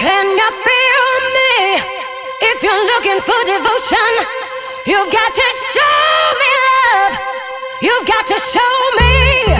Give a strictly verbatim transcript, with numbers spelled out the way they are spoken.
Can you feel me? If you're looking for devotion, you've got to show me love. You've got to show me.